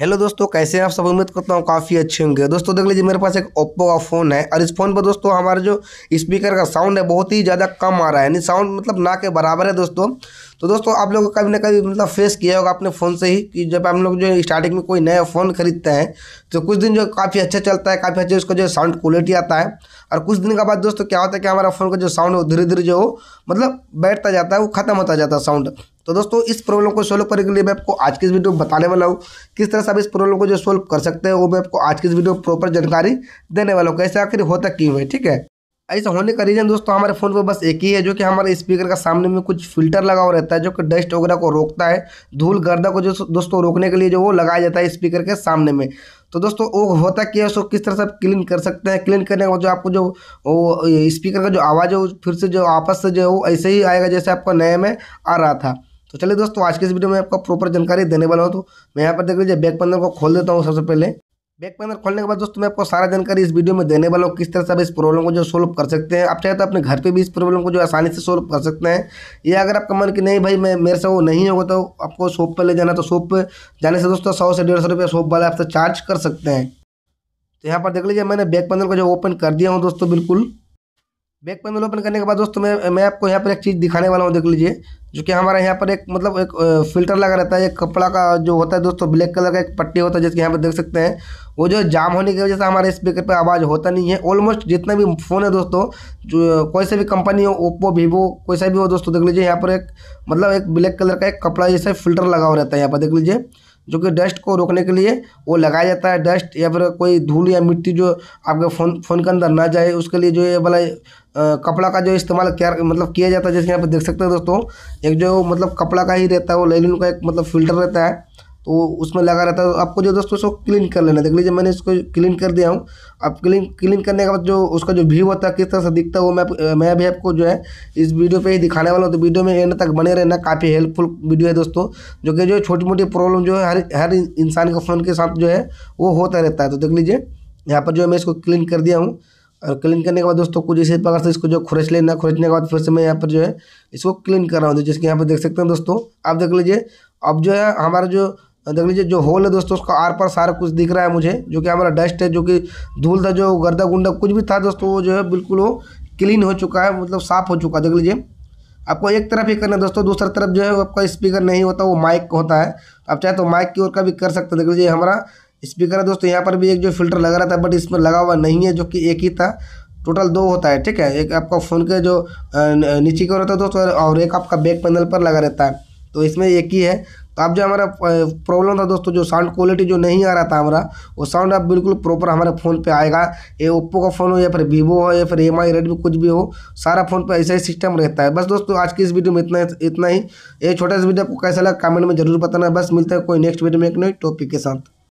Hello दोस्तों, कैसे हैं आप सब। उम्मीद करता हूँ काफ़ी अच्छे होंगे। दोस्तों देख लीजिए, मेरे पास एक ओप्पो का फ़ोन है और इस फ़ोन पर दोस्तों हमारा जो स्पीकर का साउंड है बहुत ही ज़्यादा कम आ रहा है, यानी साउंड मतलब ना के बराबर है दोस्तों। तो दोस्तों आप लोगों को कभी ना कभी मतलब फेस किया होगा अपने फ़ोन से ही कि जब हम लोग जो स्टार्टिंग में कोई नया फ़ोन खरीदते हैं तो कुछ दिन जो काफ़ी अच्छा चलता है, काफ़ी अच्छे उसका जो साउंड क्वालिटी आता है और कुछ दिन के बाद दोस्तों क्या होता है कि हमारा फ़ोन का जो साउंड है धीरे धीरे जो मतलब बैठता जाता है, वो ख़त्म होता जाता है साउंड। तो दोस्तों इस प्रॉब्लम को सोल्व करने के लिए मैं आपको आज की इस वीडियो में बताने वाला हूँ, किस तरह से आप इस प्रॉब्लम को जो सोल्व कर सकते हैं वो मैं आपको आज की इस वीडियो में प्रॉपर जानकारी देने वाला हूँ, कैसे आखिर होता क्यों है। ठीक है, ऐसा होने का रीज़न दोस्तों हमारे फ़ोन पर बस एक ही है, जो कि हमारे स्पीकर का सामने में कुछ फिल्टर लगा हुआ रहता है जो कि डस्ट वगैरह को रोकता है, धूल गर्दा को जो दोस्तों रोकने के लिए जो वो लगाया जाता है स्पीकर के सामने में। तो दोस्तों वो होता क्या है, उसको किस तरह से आप क्लीन कर सकते हैं। क्लीन करने का जो आपको जो वो स्पीकर का जो आवाज़ है वो फिर से जो आपस से जो है ऐसे ही आएगा जैसे आपको नए में आ रहा था। तो चलिए दोस्तों आज के इस वीडियो में आपको प्रॉपर जानकारी देने वाला हूँ। तो मैं यहाँ पर देख लीजिए बैक पैनल को खोल देता हूँ। सबसे पहले बैक पैनल खोलने के बाद दोस्तों मैं आपको सारा जानकारी इस वीडियो में देने वाला हूँ, किस तरह से आप इस प्रॉब्लम को जो सोल्व कर सकते हैं। आप चाहे तो अपने घर पे भी इस प्रॉब्लम को जो आसानी से सोल्व कर सकते हैं, या अगर आपका मन कि नहीं भाई मैं मेरे से वो नहीं होगा तो आपको शॉप पे ले जाना, तो शॉप पे जाने से दोस्तों 100 से 150 रुपये शॉप वाले आपसे चार्ज कर सकते हैं। तो यहाँ पर देख लीजिए मैंने बैक पैनल को जो ओपन कर दिया हूँ दोस्तों। बिल्कुल बैक पैनल ओपन करने के बाद दोस्तों मैं आपको यहाँ पर एक चीज़ दिखाने वाला हूँ। देख लीजिए जो कि हमारा यहाँ पर एक मतलब एक फिल्टर लगा रहता है, एक कपड़ा का जो होता है दोस्तों ब्लैक कलर का एक पट्टी होता है, जैसे यहाँ पर देख सकते हैं। वो जो जाम होने की वजह से हमारे स्पीकर पे आवाज़ होता नहीं है। ऑलमोस्ट जितना भी फ़ोन है दोस्तों, जो कोई सा भी कंपनी हो, ओप्पो वीवो कोई सा भी हो दोस्तों, देख लीजिए यहाँ पर एक मतलब एक ब्लैक कलर का एक कपड़ा जैसा फिल्टर लगा हुआ रहता है। यहाँ पर देख लीजिए जो कि डस्ट को रोकने के लिए वो लगाया जाता है, डस्ट या फिर कोई धूल या मिट्टी जो आपके फ़ोन के अंदर ना जाए उसके लिए जो ये वाला कपड़ा का जो इस्तेमाल किया जाता है। जैसे यहाँ पर देख सकते हैं दोस्तों एक जो मतलब कपड़ा का ही रहता है, वो लेलिन का एक मतलब फ़िल्टर रहता है, तो उसमें लगा रहता है। आपको जो दोस्तों उसको क्लीन कर लेना है। देख लीजिए मैंने इसको क्लीन कर दिया हूँ। अब क्लीन करने के बाद जो उसका जो व्यू होता है किस तरह से दिखता है वो मैं भी आपको जो है इस वीडियो पे ही दिखाने वाला हूँ। तो वीडियो में एंड तक बने रहना, काफ़ी हेल्पफुल वीडियो है दोस्तों, जो कि जो छोटी मोटी प्रॉब्लम जो है हर इंसान के फ़ोन के साथ जो है वो होता रहता है। तो देख लीजिए यहाँ पर जो है मैं इसको क्लीन कर दिया हूँ और क्लीन करने के बाद दोस्तों कुछ इसी प्रकार से इसको जो खुरच लेना, खुरचने के बाद फिर से मैं यहाँ पर जो है इसको क्लीन कर रहा हूँ। जैसे यहाँ पर देख सकते हैं दोस्तों, आप देख लीजिए अब जो है हमारा जो देख लीजिए जो होल है दोस्तों उसका आर पार सारा कुछ दिख रहा है मुझे, जो कि हमारा डस्ट है, जो कि धूल था, जो गर्दा गुंडा कुछ भी था दोस्तों वो जो है बिल्कुल वो क्लीन हो चुका है, मतलब साफ़ हो चुका है। देख लीजिए आपको एक तरफ ही करना है दोस्तों, दूसरी तरफ जो है आपका स्पीकर नहीं होता, वो माइक होता है। आप चाहे तो माइक की ओर का भी कर सकते हैं। देख लीजिए हमारा स्पीकर है दोस्तों, यहाँ पर भी एक जो फिल्टर लगा रहा था बट इसमें लगा हुआ नहीं है, जो कि एक ही था, टोटल दो होता है। ठीक है, एक आपका फ़ोन के जो नीचे की ओर होता है दोस्तों और एक आपका बैक पैनल पर लगा रहता है, तो इसमें एक ही है। तो आप जो हमारा प्रॉब्लम था दोस्तों जो साउंड क्वालिटी जो नहीं आ रहा था हमारा, वो साउंड आप बिल्कुल प्रॉपर हमारे फ़ोन पे आएगा। ये ओप्पो का फ़ोन हो या फिर वीवो हो या फिर Mi रेडमी कुछ भी हो, सारा फ़ोन पे ऐसा ही सिस्टम रहता है। बस दोस्तों आज की इस वीडियो में इतना ही। ये छोटा सा वीडियो आपको कैसा लगा कमेंट में ज़रूर बताना। बस मिलता है कोई नेक्स्ट वीडियो में एक नई टॉपिक के साथ।